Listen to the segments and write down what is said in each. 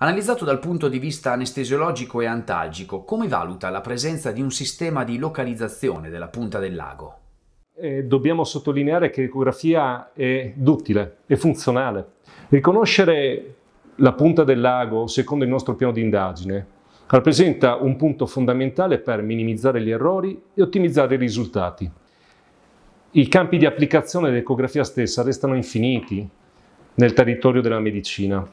Analizzato dal punto di vista anestesiologico e antalgico, come valuta la presenza di un sistema di localizzazione della punta del lago? Dobbiamo sottolineare che l'ecografia è duttile, è funzionale. Riconoscere la punta del lago, secondo il nostro piano di indagine, rappresenta un punto fondamentale per minimizzare gli errori e ottimizzare i risultati. I campi di applicazione dell'ecografia stessa restano infiniti nel territorio della medicina.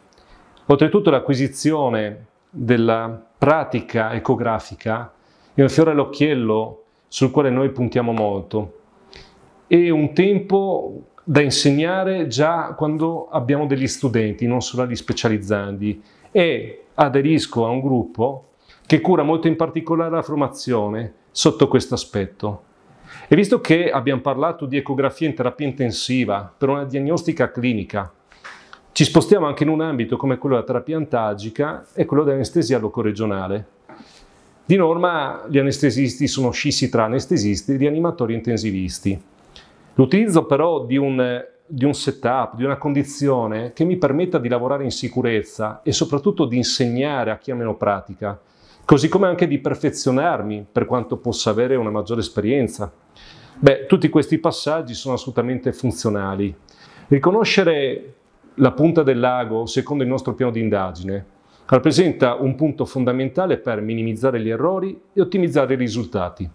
Oltretutto l'acquisizione della pratica ecografica è un fiore all'occhiello sul quale noi puntiamo molto. È un tempo da insegnare già quando abbiamo degli studenti, non solo agli specializzandi, e aderisco a un gruppo che cura molto in particolare la formazione sotto questo aspetto. E visto che abbiamo parlato di ecografia in terapia intensiva per una diagnostica clinica, ci spostiamo anche in un ambito come quello della terapia antalgica e quello dell'anestesia locoregionale. Di norma gli anestesisti sono scissi tra anestesisti e rianimatori intensivisti. L'utilizzo però di un setup, di una condizione che mi permetta di lavorare in sicurezza e soprattutto di insegnare a chi ha meno pratica, così come anche di perfezionarmi per quanto possa avere una maggiore esperienza. Beh, tutti questi passaggi sono assolutamente funzionali. Riconoscere la punta del lago, secondo il nostro piano di indagine, rappresenta un punto fondamentale per minimizzare gli errori e ottimizzare i risultati.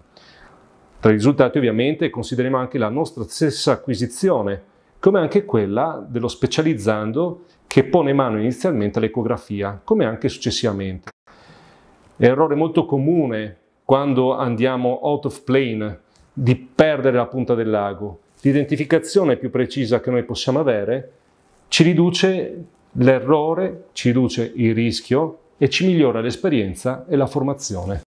Tra i risultati ovviamente consideriamo anche la nostra stessa acquisizione, come anche quella dello specializzando che pone mano inizialmente all'ecografia, come anche successivamente. È un errore molto comune quando andiamo out of plane di perdere la punta del lago. L'identificazione più precisa che noi possiamo avere ci riduce l'errore, ci riduce il rischio e ci migliora l'esperienza e la formazione.